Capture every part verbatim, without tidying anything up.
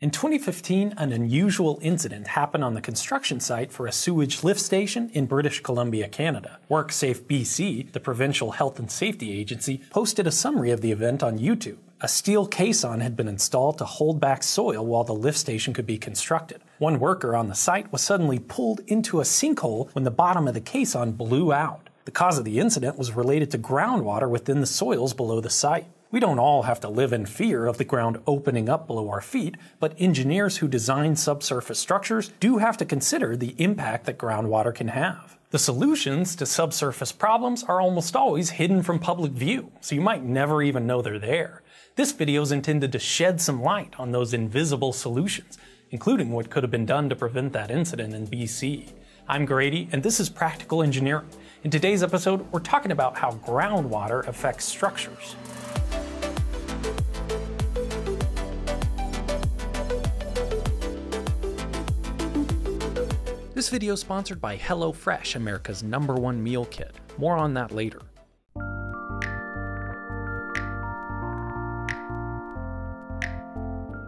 In twenty fifteen, an unusual incident happened on the construction site for a sewage lift station in British Columbia, Canada. WorkSafeBC, the provincial health and safety agency, posted a summary of the event on YouTube. A steel caisson had been installed to hold back soil while the lift station could be constructed. One worker on the site was suddenly pulled into a sinkhole when the bottom of the caisson blew out. The cause of the incident was related to groundwater within the soils below the site. We don't all have to live in fear of the ground opening up below our feet, but engineers who design subsurface structures do have to consider the impact that groundwater can have. The solutions to subsurface problems are almost always hidden from public view, so you might never even know they're there. This video is intended to shed some light on those invisible solutions, including what could have been done to prevent that incident in B C. I'm Grady, and this is Practical Engineering. In today's episode, we're talking about how groundwater affects structures. This video is sponsored by HelloFresh, America's number one meal kit. More on that later.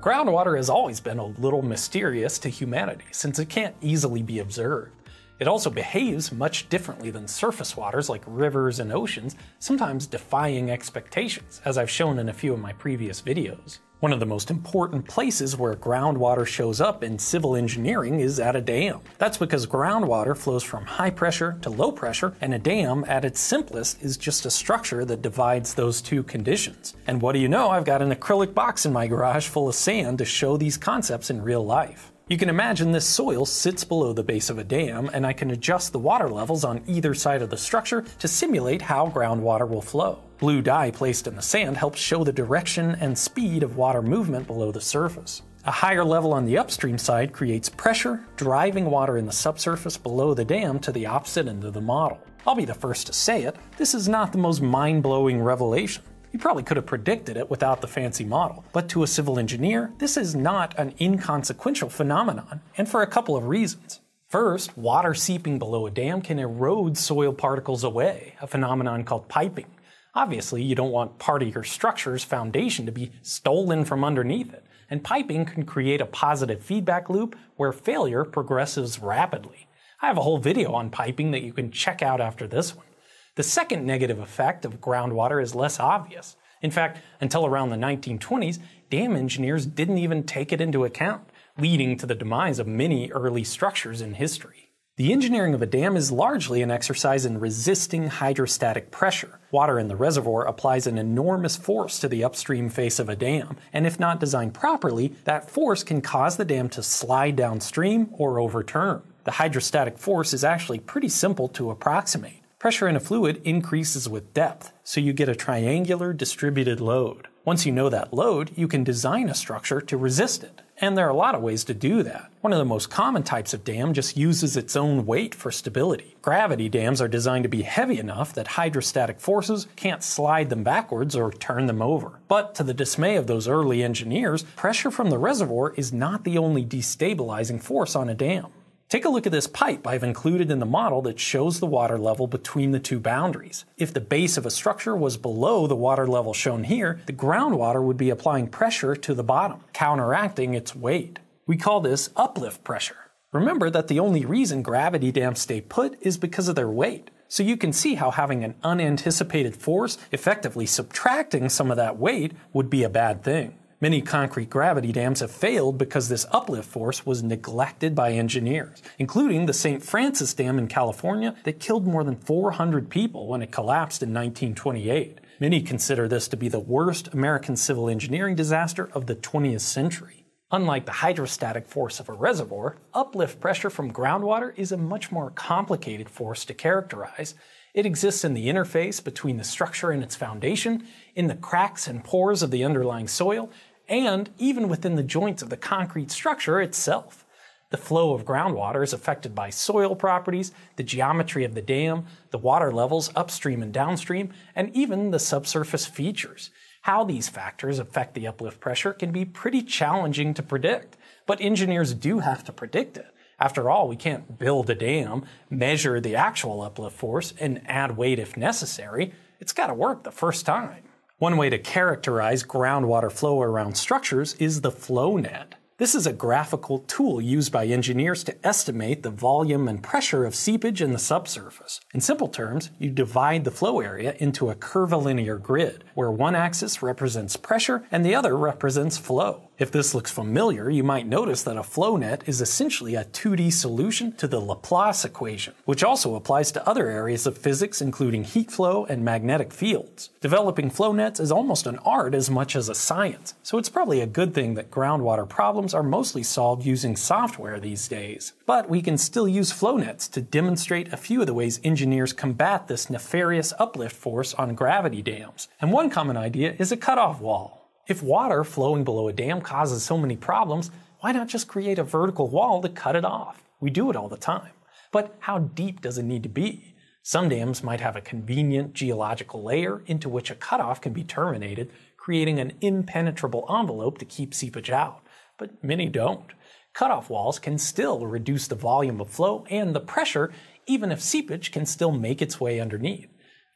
Groundwater has always been a little mysterious to humanity, since it can't easily be observed. It also behaves much differently than surface waters like rivers and oceans, sometimes defying expectations, as I've shown in a few of my previous videos. One of the most important places where groundwater shows up in civil engineering is at a dam. That's because groundwater flows from high pressure to low pressure, and a dam at its simplest is just a structure that divides those two conditions. And what do you know, I've got an acrylic box in my garage full of sand to show these concepts in real life. You can imagine this soil sits below the base of a dam, and I can adjust the water levels on either side of the structure to simulate how groundwater will flow. Blue dye placed in the sand helps show the direction and speed of water movement below the surface. A higher level on the upstream side creates pressure, driving water in the subsurface below the dam to the opposite end of the model. I'll be the first to say it, this is not the most mind-blowing revelation. You probably could have predicted it without the fancy model, but to a civil engineer, this is not an inconsequential phenomenon, and for a couple of reasons. First, water seeping below a dam can erode soil particles away, a phenomenon called piping. Obviously, you don't want part of your structure's foundation to be stolen from underneath it, and piping can create a positive feedback loop where failure progresses rapidly. I have a whole video on piping that you can check out after this one. The second negative effect of groundwater is less obvious. In fact, until around the nineteen twenties, dam engineers didn't even take it into account, leading to the demise of many early structures in history. The engineering of a dam is largely an exercise in resisting hydrostatic pressure. Water in the reservoir applies an enormous force to the upstream face of a dam, and if not designed properly, that force can cause the dam to slide downstream or overturn. The hydrostatic force is actually pretty simple to approximate. Pressure in a fluid increases with depth, so you get a triangular distributed load. Once you know that load, you can design a structure to resist it. And there are a lot of ways to do that. One of the most common types of dam just uses its own weight for stability. Gravity dams are designed to be heavy enough that hydrostatic forces can't slide them backwards or turn them over. But to the dismay of those early engineers, pressure from the reservoir is not the only destabilizing force on a dam. Take a look at this pipe I've included in the model that shows the water level between the two boundaries. If the base of a structure was below the water level shown here, the groundwater would be applying pressure to the bottom, counteracting its weight. We call this uplift pressure. Remember that the only reason gravity dams stay put is because of their weight. So you can see how having an unanticipated force, effectively subtracting some of that weight, would be a bad thing. Many concrete gravity dams have failed because this uplift force was neglected by engineers, including the Saint Francis Dam in California that killed more than four hundred people when it collapsed in nineteen twenty-eight. Many consider this to be the worst American civil engineering disaster of the twentieth century. Unlike the hydrostatic force of a reservoir, uplift pressure from groundwater is a much more complicated force to characterize. It exists in the interface between the structure and its foundation, in the cracks and pores of the underlying soil, and even within the joints of the concrete structure itself. The flow of groundwater is affected by soil properties, the geometry of the dam, the water levels upstream and downstream, and even the subsurface features. How these factors affect the uplift pressure can be pretty challenging to predict, but engineers do have to predict it. After all, we can't build a dam, measure the actual uplift force, and add weight if necessary. It's got to work the first time. One way to characterize groundwater flow around structures is the flow net. This is a graphical tool used by engineers to estimate the volume and pressure of seepage in the subsurface. In simple terms, you divide the flow area into a curvilinear grid, where one axis represents pressure and the other represents flow. If this looks familiar, you might notice that a flow net is essentially a two D solution to the Laplace equation, which also applies to other areas of physics including heat flow and magnetic fields. Developing flow nets is almost an art as much as a science, so it's probably a good thing that groundwater problems are mostly solved using software these days. But we can still use flow nets to demonstrate a few of the ways engineers combat this nefarious uplift force on gravity dams. And one common idea is a cutoff wall. If water flowing below a dam causes so many problems, why not just create a vertical wall to cut it off? We do it all the time. But how deep does it need to be? Some dams might have a convenient geological layer into which a cutoff can be terminated, creating an impenetrable envelope to keep seepage out. But many don't. Cutoff walls can still reduce the volume of flow and the pressure, even if seepage can still make its way underneath.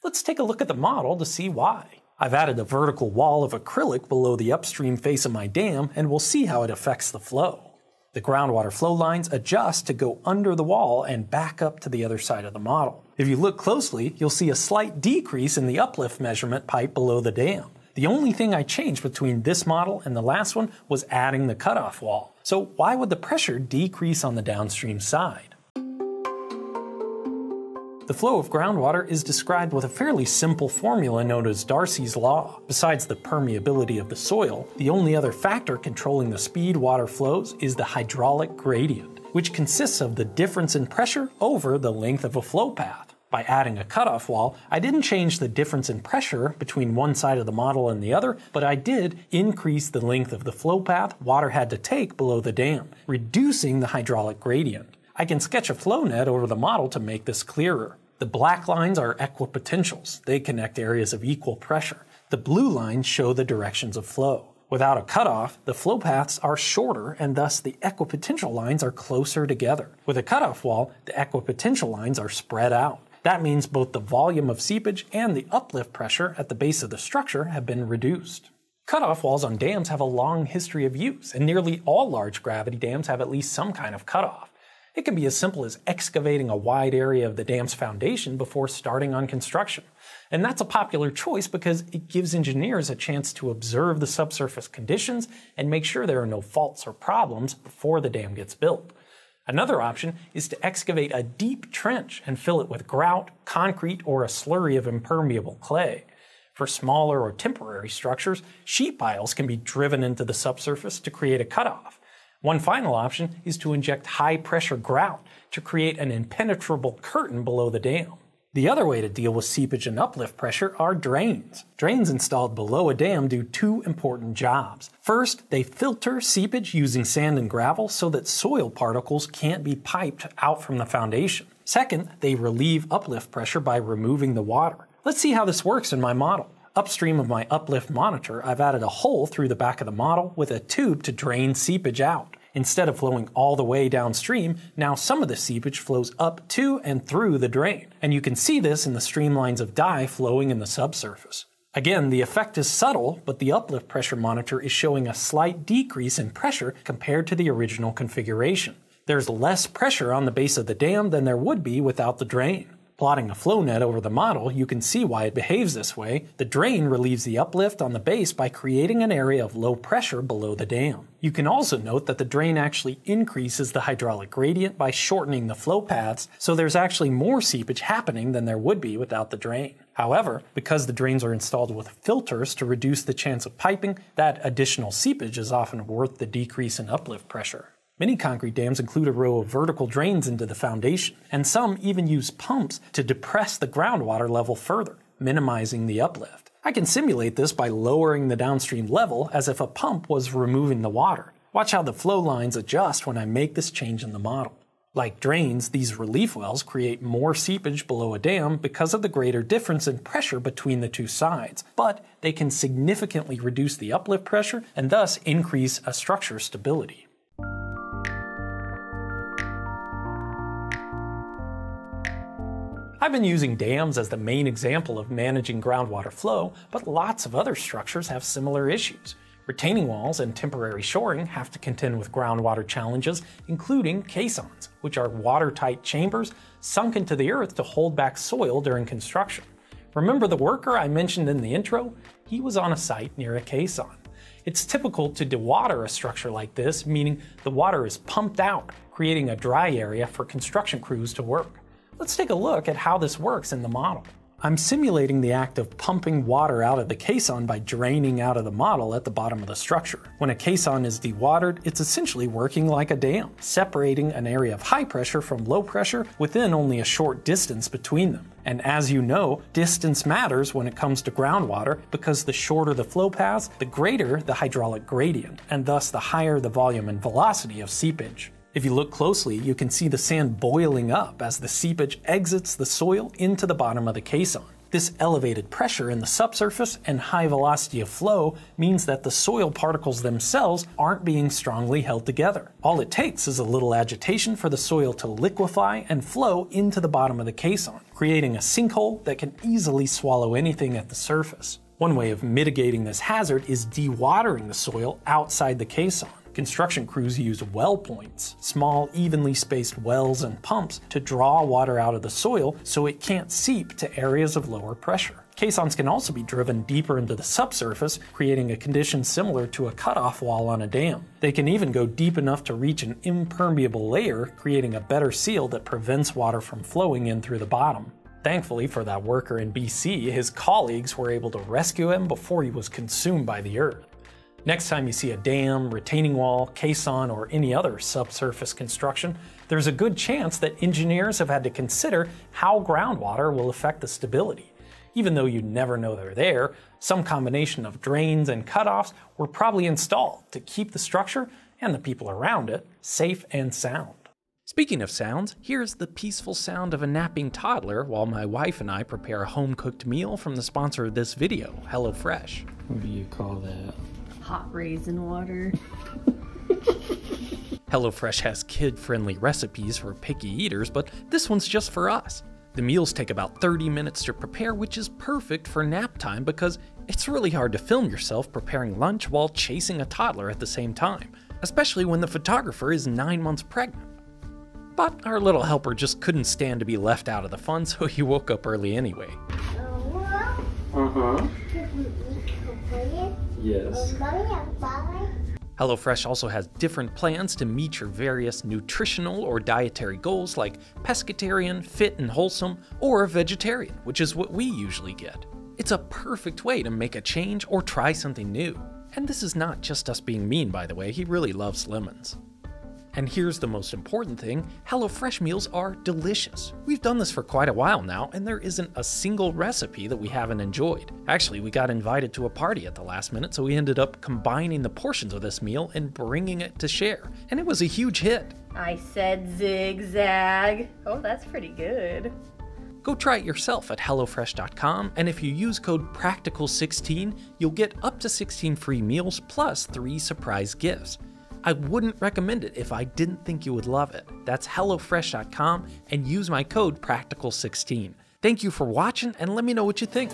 Let's take a look at the model to see why. I've added a vertical wall of acrylic below the upstream face of my dam, and we'll see how it affects the flow. The groundwater flow lines adjust to go under the wall and back up to the other side of the model. If you look closely, you'll see a slight decrease in the uplift measurement pipe below the dam. The only thing I changed between this model and the last one was adding the cutoff wall. So why would the pressure decrease on the downstream side? The flow of groundwater is described with a fairly simple formula known as Darcy's Law. Besides the permeability of the soil, the only other factor controlling the speed water flows is the hydraulic gradient, which consists of the difference in pressure over the length of a flow path. By adding a cutoff wall, I didn't change the difference in pressure between one side of the model and the other, but I did increase the length of the flow path water had to take below the dam, reducing the hydraulic gradient. I can sketch a flow net over the model to make this clearer. The black lines are equipotentials. They connect areas of equal pressure. The blue lines show the directions of flow. Without a cutoff, the flow paths are shorter and thus the equipotential lines are closer together. With a cutoff wall, the equipotential lines are spread out. That means both the volume of seepage and the uplift pressure at the base of the structure have been reduced. Cutoff walls on dams have a long history of use, and nearly all large gravity dams have at least some kind of cutoff. It can be as simple as excavating a wide area of the dam's foundation before starting on construction. And that's a popular choice because it gives engineers a chance to observe the subsurface conditions and make sure there are no faults or problems before the dam gets built. Another option is to excavate a deep trench and fill it with grout, concrete, or a slurry of impermeable clay. For smaller or temporary structures, sheet piles can be driven into the subsurface to create a cutoff. One final option is to inject high-pressure grout to create an impenetrable curtain below the dam. The other way to deal with seepage and uplift pressure are drains. Drains installed below a dam do two important jobs. First, they filter seepage using sand and gravel so that soil particles can't be piped out from the foundation. Second, they relieve uplift pressure by removing the water. Let's see how this works in my model. Upstream of my uplift monitor, I've added a hole through the back of the model with a tube to drain seepage out. Instead of flowing all the way downstream, now some of the seepage flows up to and through the drain. And you can see this in the streamlines of dye flowing in the subsurface. Again, the effect is subtle, but the uplift pressure monitor is showing a slight decrease in pressure compared to the original configuration. There's less pressure on the base of the dam than there would be without the drain. Plotting a flow net over the model, you can see why it behaves this way. The drain relieves the uplift on the base by creating an area of low pressure below the dam. You can also note that the drain actually increases the hydraulic gradient by shortening the flow paths, so there's actually more seepage happening than there would be without the drain. However, because the drains are installed with filters to reduce the chance of piping, that additional seepage is often worth the decrease in uplift pressure. Many concrete dams include a row of vertical drains into the foundation, and some even use pumps to depress the groundwater level further, minimizing the uplift. I can simulate this by lowering the downstream level as if a pump was removing the water. Watch how the flow lines adjust when I make this change in the model. Like drains, these relief wells create more seepage below a dam because of the greater difference in pressure between the two sides, but they can significantly reduce the uplift pressure and thus increase a structure's stability. I've been using dams as the main example of managing groundwater flow, but lots of other structures have similar issues. Retaining walls and temporary shoring have to contend with groundwater challenges, including caissons, which are watertight chambers sunk into the earth to hold back soil during construction. Remember the worker I mentioned in the intro? He was on a site near a caisson. It's typical to dewater a structure like this, meaning the water is pumped out, creating a dry area for construction crews to work. Let's take a look at how this works in the model. I'm simulating the act of pumping water out of the caisson by draining out of the model at the bottom of the structure. When a caisson is dewatered, it's essentially working like a dam, separating an area of high pressure from low pressure within only a short distance between them. And as you know, distance matters when it comes to groundwater because the shorter the flow paths, the greater the hydraulic gradient, and thus the higher the volume and velocity of seepage. If you look closely, you can see the sand boiling up as the seepage exits the soil into the bottom of the caisson. This elevated pressure in the subsurface and high velocity of flow means that the soil particles themselves aren't being strongly held together. All it takes is a little agitation for the soil to liquefy and flow into the bottom of the caisson, creating a sinkhole that can easily swallow anything at the surface. One way of mitigating this hazard is dewatering the soil outside the caisson. Construction crews use well points, small evenly spaced wells and pumps to draw water out of the soil so it can't seep to areas of lower pressure. Caissons can also be driven deeper into the subsurface, creating a condition similar to a cutoff wall on a dam. They can even go deep enough to reach an impermeable layer, creating a better seal that prevents water from flowing in through the bottom. Thankfully for that worker in B C, his colleagues were able to rescue him before he was consumed by the earth. Next time you see a dam, retaining wall, caisson, or any other subsurface construction, there's a good chance that engineers have had to consider how groundwater will affect the stability. Even though you never know they're there, some combination of drains and cutoffs were probably installed to keep the structure and the people around it safe and sound. Speaking of sounds, here's the peaceful sound of a napping toddler while my wife and I prepare a home-cooked meal from the sponsor of this video, HelloFresh. What do you call that? Hot raisin water. HelloFresh has kid-friendly recipes for picky eaters, but this one's just for us. The meals take about thirty minutes to prepare, which is perfect for nap time because it's really hard to film yourself preparing lunch while chasing a toddler at the same time, especially when the photographer is nine months pregnant. But our little helper just couldn't stand to be left out of the fun, so he woke up early anyway. Uh-huh. Yes. HelloFresh also has different plans to meet your various nutritional or dietary goals like pescatarian, fit and wholesome, or vegetarian, which is what we usually get. It's a perfect way to make a change or try something new. And this is not just us being mean, by the way, he really loves lemons. And here's the most important thing, HelloFresh meals are delicious. We've done this for quite a while now, and there isn't a single recipe that we haven't enjoyed. Actually, we got invited to a party at the last minute, so we ended up combining the portions of this meal and bringing it to share. And it was a huge hit. I said zigzag. Oh, that's pretty good. Go try it yourself at HelloFresh dot com, and if you use code practical sixteen, you'll get up to sixteen free meals plus three surprise gifts. I wouldn't recommend it if I didn't think you would love it. That's HelloFresh dot com and use my code practical sixteen. Thank you for watching and let me know what you think.